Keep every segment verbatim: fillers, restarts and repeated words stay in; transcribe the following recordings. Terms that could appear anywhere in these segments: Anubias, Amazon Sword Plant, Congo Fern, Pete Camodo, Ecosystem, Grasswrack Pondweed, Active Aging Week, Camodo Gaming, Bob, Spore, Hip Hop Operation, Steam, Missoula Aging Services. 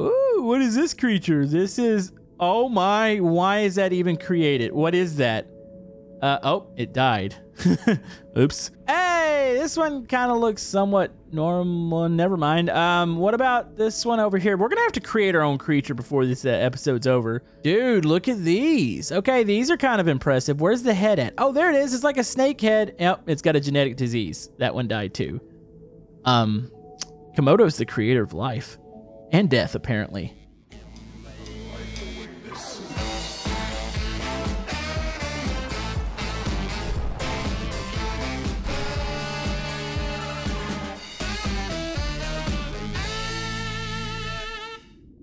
Ooh, what is this creature? This is... Oh my, why is that even created? What is that? Uh, oh, it died. Oops. Hey, this one kind of looks somewhat normal. Never mind. Um, what about this one over here? We're going to have to create our own creature before this uh, episode's over. Dude, look at these. Okay, these are kind of impressive. Where's the head at? Oh, there it is. It's like a snake head. Yep, it's got a genetic disease. That one died too. Um, Camodo's the creator of life and death, apparently.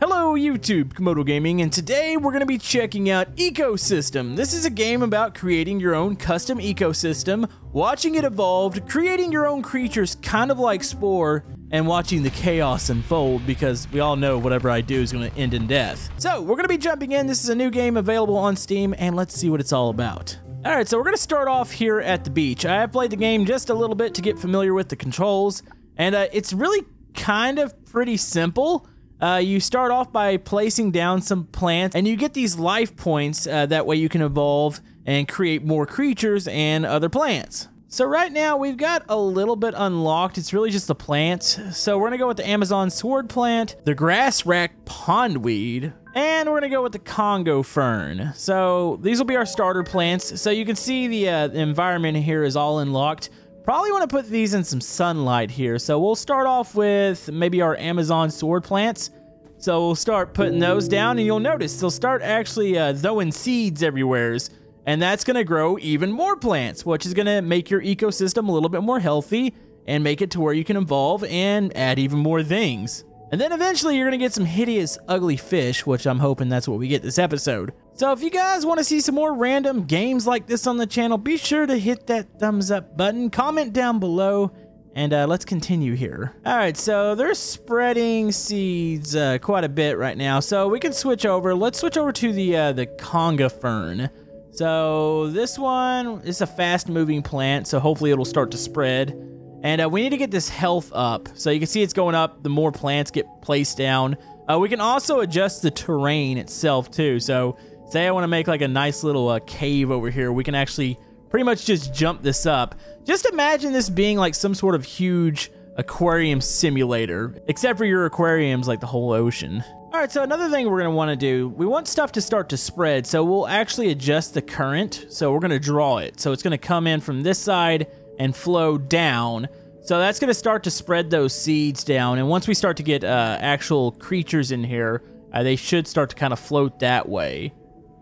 Hello YouTube, Camodo Gaming, and today we're going to be checking out Ecosystem. This is a game about creating your own custom ecosystem, watching it evolve, creating your own creatures kind of like Spore, and watching the chaos unfold, because we all know whatever I do is going to end in death. So we're going to be jumping in. This is a new game available on Steam, and let's see what it's all about. All right, so we're going to start off here at the beach. I have played the game just a little bit to get familiar with the controls, and uh, it's really kind of pretty simple. Uh, you start off by placing down some plants, and you get these life points. Uh, that way you can evolve and create more creatures and other plants. So right now we've got a little bit unlocked. It's really just the plants. So we're gonna go with the Amazon Sword Plant, the Grasswrack Pondweed, and we're gonna go with the Congo Fern. So these will be our starter plants. So you can see the, uh, the environment here is all unlocked. Probably want to put these in some sunlight here. So we'll start off with maybe our Amazon sword plants. So we'll start putting those down, and you'll notice they'll start actually uh, throwing seeds everywhere. And that's going to grow even more plants, which is going to make your ecosystem a little bit more healthy and make it to where you can evolve and add even more things. And then eventually you're going to get some hideous, ugly fish, which I'm hoping that's what we get this episode. So if you guys want to see some more random games like this on the channel, be sure to hit that thumbs up button, comment down below, and uh, let's continue here. All right, so they're spreading seeds uh, quite a bit right now. So we can switch over. Let's switch over to the, uh, the Congo Fern. So this one is a fast-moving plant, so hopefully it'll start to spread. And uh, we need to get this health up. So you can see it's going up. The more plants get placed down. Uh, we can also adjust the terrain itself too. So say I want to make like a nice little uh, cave over here. We can actually pretty much just jump this up. Just imagine this being like some sort of huge aquarium simulator. Except for your aquarium's like the whole ocean. All right, so another thing we're going to want to do, we want stuff to start to spread. So we'll actually adjust the current. So we're going to draw it. So it's going to come in from this side and flow down. So that's going to start to spread those seeds down, and once we start to get uh, actual creatures in here, uh, they should start to kind of float that way.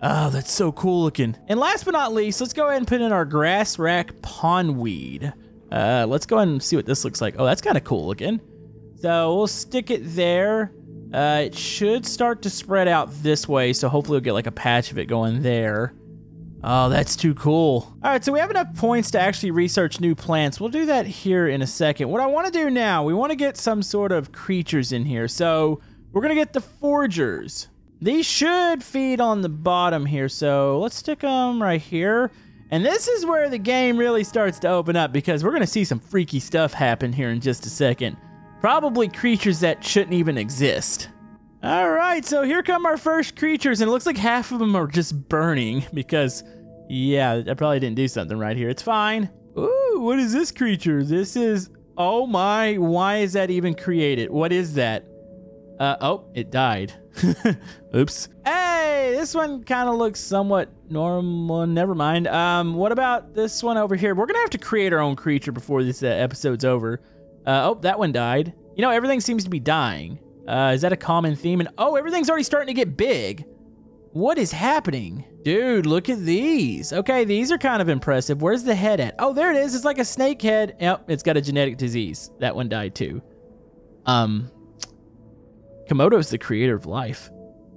Oh, that's so cool looking. And last but not least, let's go ahead and put in our Grasswrack Pondweed. Uh, let's go ahead and see what this looks like. Oh, that's kind of cool looking. So we'll stick it there. Uh, it should start to spread out this way, so hopefully we'll get like a patch of it going there. Oh, that's too cool. All right, so we have enough points to actually research new plants. We'll do that here in a second. What I want to do now, we want to get some sort of creatures in here. So we're going to get the foragers. These should feed on the bottom here. So let's stick them right here. And this is where the game really starts to open up, because we're going to see some freaky stuff happen here in just a second. Probably creatures that shouldn't even exist. All right, so here come our first creatures, and it looks like half of them are just burning because, yeah, I probably didn't do something right here. It's fine. Ooh, what is this creature? This is, oh my, why is that even created? What is that? Uh, oh, it died. Oops. Hey, this one kind of looks somewhat normal. Never mind. Um, what about this one over here? We're going to have to create our own creature before this uh, episode's over. Uh, oh, that one died. You know, everything seems to be dying. Uh, is that a common theme? And oh, everything's already starting to get big. What is happening? Dude, look at these. Okay, these are kind of impressive. Where's the head at? Oh, there it is. It's like a snake head. Yep, it's got a genetic disease. That one died too. Um, Camodo's the creator of life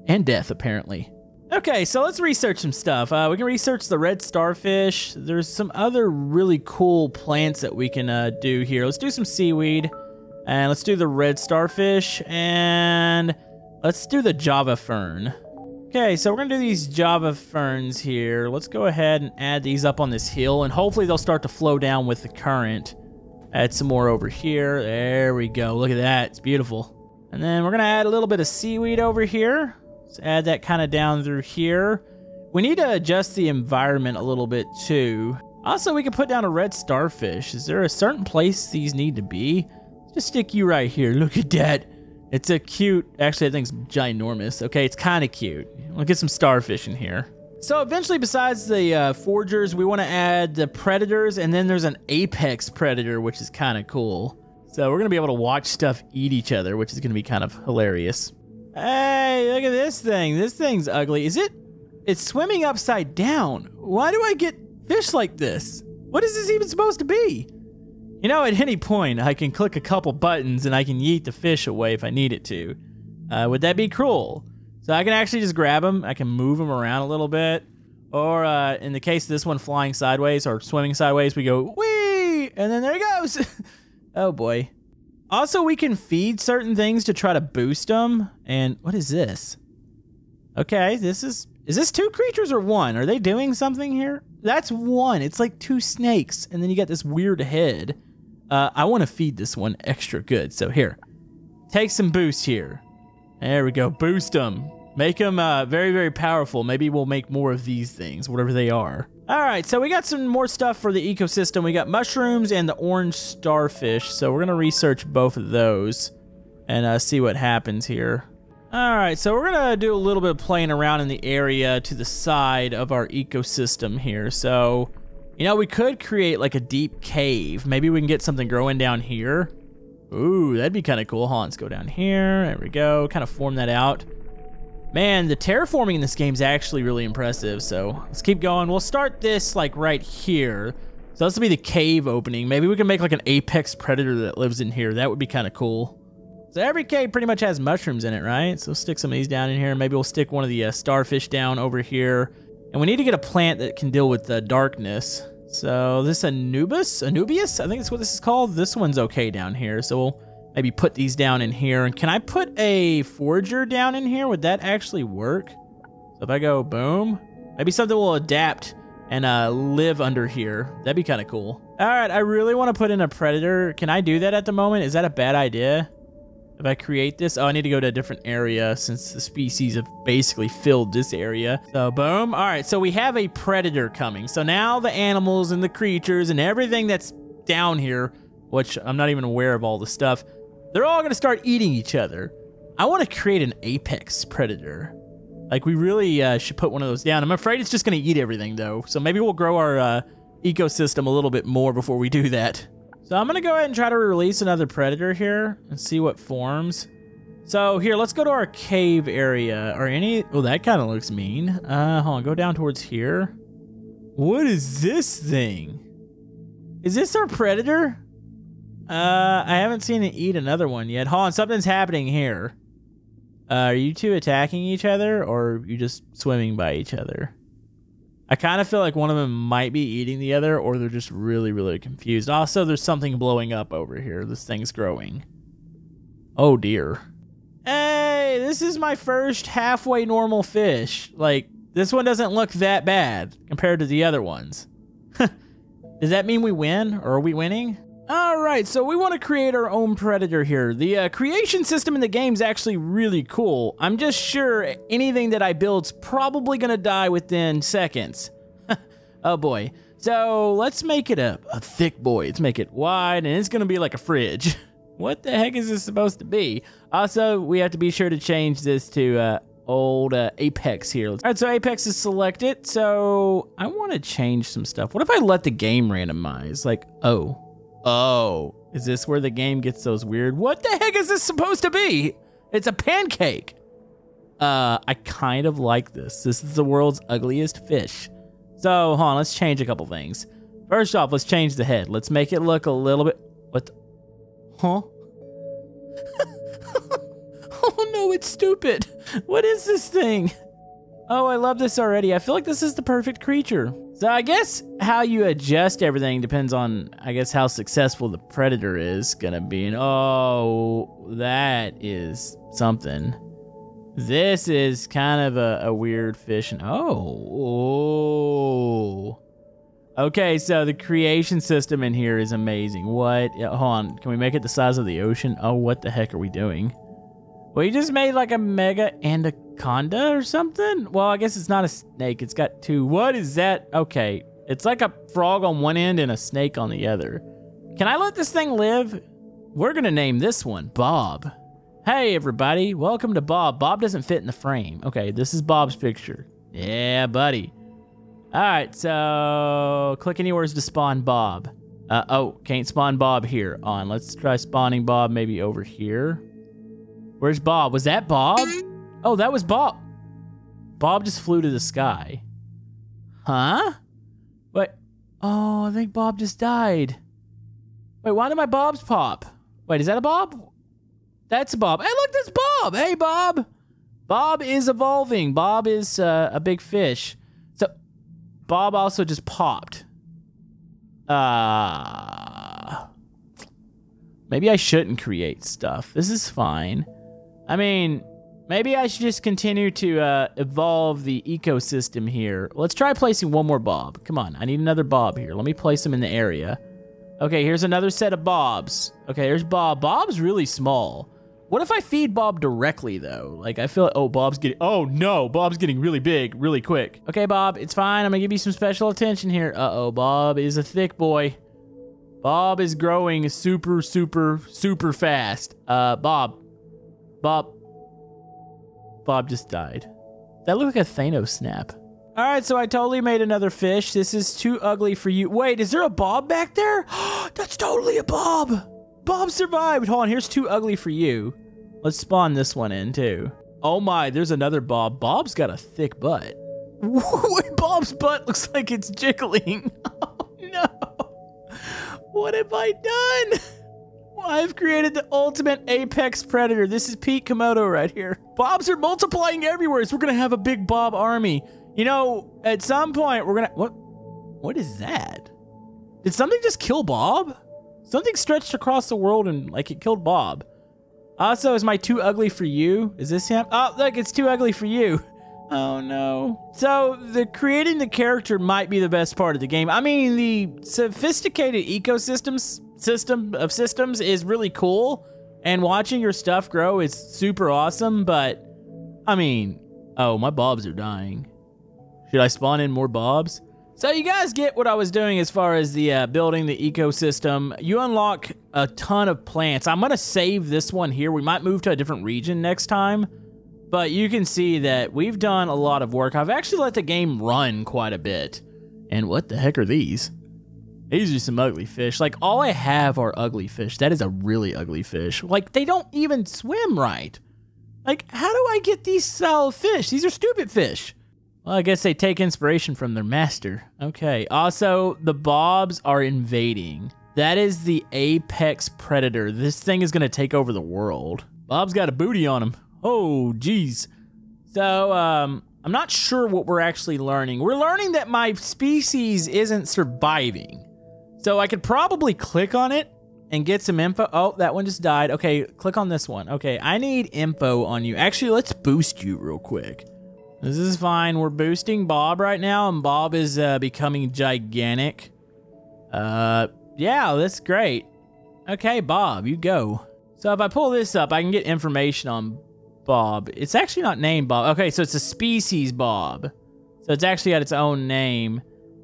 and death, apparently. Okay, so let's research some stuff. Uh, we can research the red starfish. There's some other really cool plants that we can uh, do here. Let's do some seaweed. And let's do the red starfish, and let's do the Java fern. Okay, so we're gonna do these Java ferns here. Let's go ahead and add these up on this hill, and hopefully they'll start to flow down with the current. Add some more over here. There we go. Look at that. It's beautiful. And then we're going to add a little bit of seaweed over here. Let's add that kind of down through here. We need to adjust the environment a little bit too. Also, we can put down a red starfish. Is there a certain place these need to be? Just stick you right here. Look at that. It's a cute, actually I think it's ginormous. Okay, it's kind of cute. We'll get some starfish in here. So eventually, besides the uh, foragers, we want to add the predators, and then there's an apex predator, which is kind of cool. So we're going to be able to watch stuff eat each other, which is going to be kind of hilarious. Hey, look at this thing. This thing's ugly. Is it? It's swimming upside down. Why do I get fish like this? What is this even supposed to be? You know, at any point, I can click a couple buttons and I can yeet the fish away if I need it to. Uh, would that be cruel? So I can actually just grab them. I can move them around a little bit. Or uh, in the case of this one flying sideways or swimming sideways, we go, whee! And then there he goes. Oh boy. Also, we can feed certain things to try to boost them. And what is this? Okay, this is... Is this two creatures or one? Are they doing something here? That's one. It's like two snakes. And then you got this weird head. Uh, I want to feed this one extra good. So here, take some boost here. There we go. Boost them. Make them uh, very, very powerful. Maybe we'll make more of these things, whatever they are. All right, so we got some more stuff for the ecosystem. We got mushrooms and the orange starfish. So we're going to research both of those and uh, see what happens here. All right, so we're going to do a little bit of playing around in the area to the side of our ecosystem here. So, you know, we could create like a deep cave. Maybe we can get something growing down here. Ooh, that'd be kind of cool. Huh, let's go down here. There we go. Kind of form that out. Man, the terraforming in this game is actually really impressive. So let's keep going. We'll start this like right here. So this will be the cave opening. Maybe we can make like an apex predator that lives in here. That would be kind of cool. So every cave pretty much has mushrooms in it, right? So we'll stick some of these down in here. Maybe we'll stick one of the uh, starfish down over here. And we need to get a plant that can deal with the uh, darkness. So this Anubis, Anubias, I think that's what this is called. This one's okay down here. So we'll maybe put these down in here. And can I put a forager down in here? Would that actually work? So if I go boom, maybe something will adapt and uh, live under here. That'd be kind of cool. All right, I really want to put in a predator. Can I do that at the moment? Is that a bad idea? If I create this, oh, I need to go to a different area since the species have basically filled this area. So boom. All right, so we have a predator coming. So now the animals and the creatures and everything that's down here, which I'm not even aware of all the stuff, they're all gonna start eating each other. I wanna create an apex predator. Like we really uh, should put one of those down. I'm afraid it's just gonna eat everything though. So maybe we'll grow our uh, ecosystem a little bit more before we do that. So I'm gonna go ahead and try to release another predator here and see what forms. So here, let's go to our cave area. Or any, oh, that kind of looks mean. Uh, hold on, go down towards here. What is this thing? Is this our predator? Uh, I haven't seen it eat another one yet. Hold on, something's happening here. Uh, are you two attacking each other or are you just swimming by each other? I kind of feel like one of them might be eating the other, or they're just really, really confused. Also, there's something blowing up over here. This thing's growing. Oh, dear. Hey, this is my first halfway normal fish. Like, this one doesn't look that bad compared to the other ones. Does that mean we win, or are we winning? All right, so we want to create our own predator here. The uh, creation system in the game is actually really cool. I'm just sure anything that I build's probably going to die within seconds. Oh, boy. So let's make it a, a thick boy. Let's make it wide, and it's going to be like a fridge. What the heck is this supposed to be? Also, we have to be sure to change this to uh, old uh, Apex here. All right, so Apex is selected. So I want to change some stuff. What if I let the game randomize? Like, oh. Oh, is this where the game gets those weird? What the heck is this supposed to be? It's a pancake. Uh, I kind of like this. This is the world's ugliest fish. So, hold on, let's change a couple things. First off, let's change the head. Let's make it look a little bit, what the, huh? Oh no, it's stupid. What is this thing? Oh, I love this already. I feel like this is the perfect creature. So I guess how you adjust everything depends on, I guess, how successful the predator is gonna be. And oh, that is something. This is kind of a, a weird fish. And oh, oh. Okay, so the creation system in here is amazing. What? Hold on. Can we make it the size of the ocean? Oh, what the heck are we doing? We just made like a mega anaconda or something? Well, I guess it's not a snake. It's got two. What is that? Okay. It's like a frog on one end and a snake on the other. Can I let this thing live? We're gonna name this one Bob. Hey everybody, welcome to Bob. Bob doesn't fit in the frame. Okay, this is Bob's picture. Yeah, buddy. All right, so click anywhere to spawn Bob. Uh, oh, can't spawn Bob here. On, let's try spawning Bob maybe over here. Where's Bob? Was that Bob? Oh, that was Bob. Bob just flew to the sky. Huh? Wait, oh, I think Bob just died. Wait, why did my Bobs pop? Wait, is that a Bob? That's a Bob. Hey, look, that's Bob. Hey, Bob. Bob is evolving. Bob is uh, a big fish. So Bob also just popped. Uh, maybe I shouldn't create stuff. This is fine. I mean, maybe I should just continue to uh, evolve the ecosystem here. Let's try placing one more Bob. Come on, I need another Bob here. Let me place him in the area. Okay, here's another set of Bobs. Okay, there's Bob. Bob's really small. What if I feed Bob directly though? Like I feel like, oh, Bob's getting, oh no, Bob's getting really big, really quick. Okay, Bob, it's fine. I'm gonna give you some special attention here. Uh-oh, Bob is a thick boy. Bob is growing super, super, super fast. Uh, Bob, Bob, Bob just died. That looked like a Thanos snap. All right, so I totally made another fish. This is too ugly for you. Wait, is there a Bob back there? That's totally a Bob. Bob survived. Hold on, here's too ugly for you. Let's spawn this one in too. Oh my, there's another Bob. Bob's got a thick butt. Bob's butt looks like it's jiggling. Oh no. What have I done? Well, I've created the ultimate apex predator. This is Pete Camodo right here. Bobs are multiplying everywhere, so we're gonna have a big Bob army. You know, at some point we're gonna, what, what is that? Did something just kill Bob? Something stretched across the world and like it killed Bob. Also, is my too ugly for you? Is this him? Oh, look, it's too ugly for you. Oh no. So the creating the character might be the best part of the game. I mean, the sophisticated ecosystems system of systems is really cool. And watching your stuff grow is super awesome, but I mean, oh, my Bobs are dying. Should I spawn in more Bobs? So you guys get what I was doing as far as the uh, building the ecosystem. You unlock a ton of plants. I'm gonna save this one here. We might move to a different region next time, but you can see that we've done a lot of work. I've actually let the game run quite a bit. And what the heck are these? These are some ugly fish. Like all I have are ugly fish. That is a really ugly fish. Like they don't even swim right. Like how do I get these solid fish? These are stupid fish. Well, I guess they take inspiration from their master. Okay, also, the Bobs are invading. That is the apex predator. This thing is gonna take over the world. Bob's got a booty on him. Oh, geez. So, um, I'm not sure what we're actually learning. We're learning that my species isn't surviving. So I could probably click on it and get some info. Oh, that one just died. Okay, click on this one. Okay, I need info on you. Actually, let's boost you real quick. This is fine. We're boosting Bob right now, and Bob is uh, becoming gigantic. Uh, yeah, that's great. Okay, Bob, you go. So if I pull this up, I can get information on Bob. It's actually not named Bob. Okay, so it's a species Bob. So it's actually got its own name.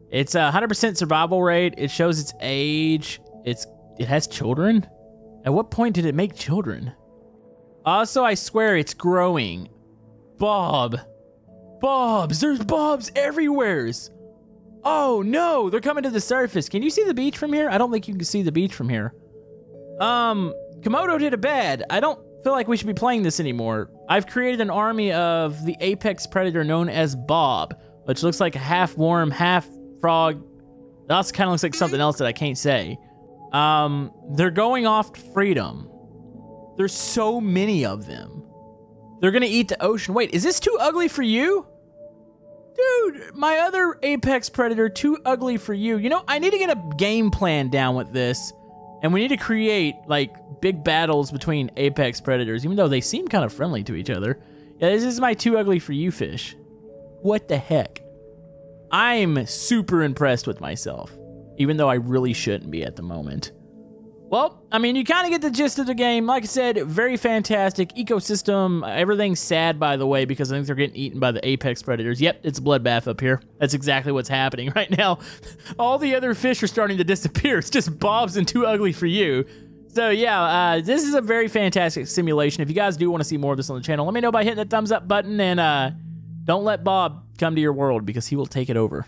It's a one hundred percent survival rate. It shows its age. It's it has children? At what point did it make children? Also, I swear it's growing. Bob. Bobs, there's Bobs everywhere. Oh no, they're coming to the surface. Can you see the beach from here? I don't think you can see the beach from here. Um, Camodo did a bad. I don't feel like we should be playing this anymore. I've created an army of the apex predator known as Bob, which looks like half worm, half frog. That also kind of looks like something else that I can't say. Um, they're going off to freedom. There's so many of them. They're gonna eat the ocean. Wait, is this too ugly for you? Dude, my other apex predator, too ugly for you. You know, I need to get a game plan down with this, and we need to create like big battles between apex predators, even though they seem kind of friendly to each other. Yeah, this is my too ugly for you fish. What the heck? I'm super impressed with myself, even though I really shouldn't be at the moment. Well, I mean, you kind of get the gist of the game. Like I said, very fantastic. Ecosystem, everything's sad, by the way, because I think they're getting eaten by the apex predators. Yep, it's a bloodbath up here. That's exactly what's happening right now. All the other fish are starting to disappear. It's just Bob's and Too Ugly for You. So yeah, uh, this is a very fantastic simulation. If you guys do want to see more of this on the channel, let me know by hitting the thumbs up button, and uh, don't let Bob come to your world because he will take it over.